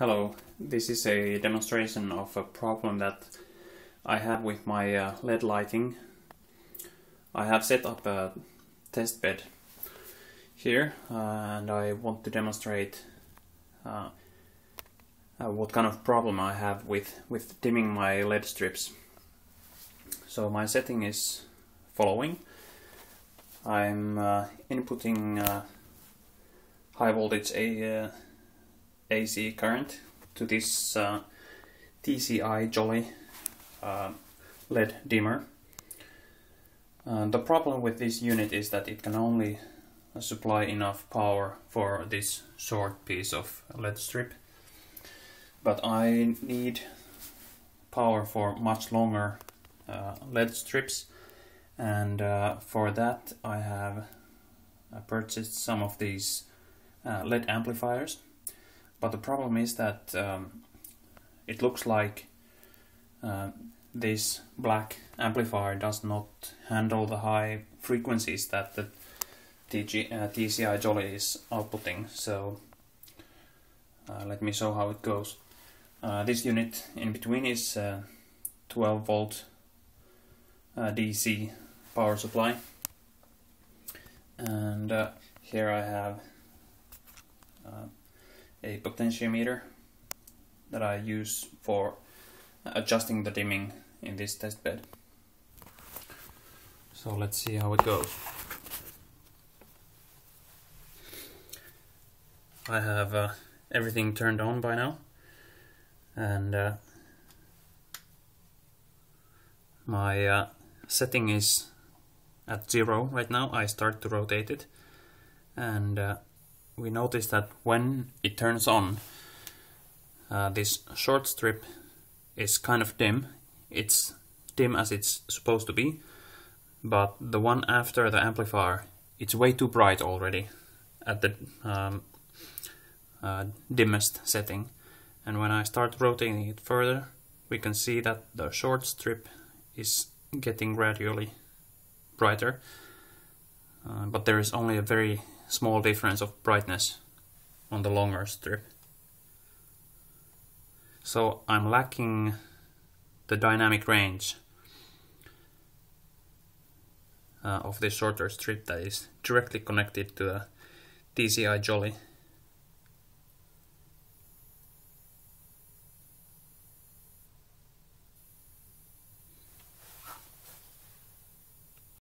Hello, this is a demonstration of a problem that I had with my LED lighting. I have set up a test bed here and I want to demonstrate what kind of problem I have with dimming my LED strips. So my setting is following. I'm inputting high voltage AC current to this TCI Jolly LED dimmer. The problem with this unit is that it can only supply enough power for this short piece of LED strip, but I need power for much longer LED strips, and for that I have purchased some of these LED amplifiers. But the problem is that it looks like this black amplifier does not handle the high frequencies that the TCI Jolly is outputting. So let me show how it goes. This unit in between is 12 volt DC power supply, and here I have a potentiometer that I use for adjusting the dimming in this test bed. So let's see how it goes. I have everything turned on by now, and my setting is at 0 right now. I start to rotate it, and we notice that when it turns on, this short strip is kind of dim. It's dim as it's supposed to be, but the one after the amplifier, it's way too bright already at the dimmest setting. And when I start rotating it further, we can see that the short strip is getting gradually brighter, but there is only a very small difference of brightness on the longer strip. So I'm lacking the dynamic range of this shorter strip that is directly connected to the TCI Jolly.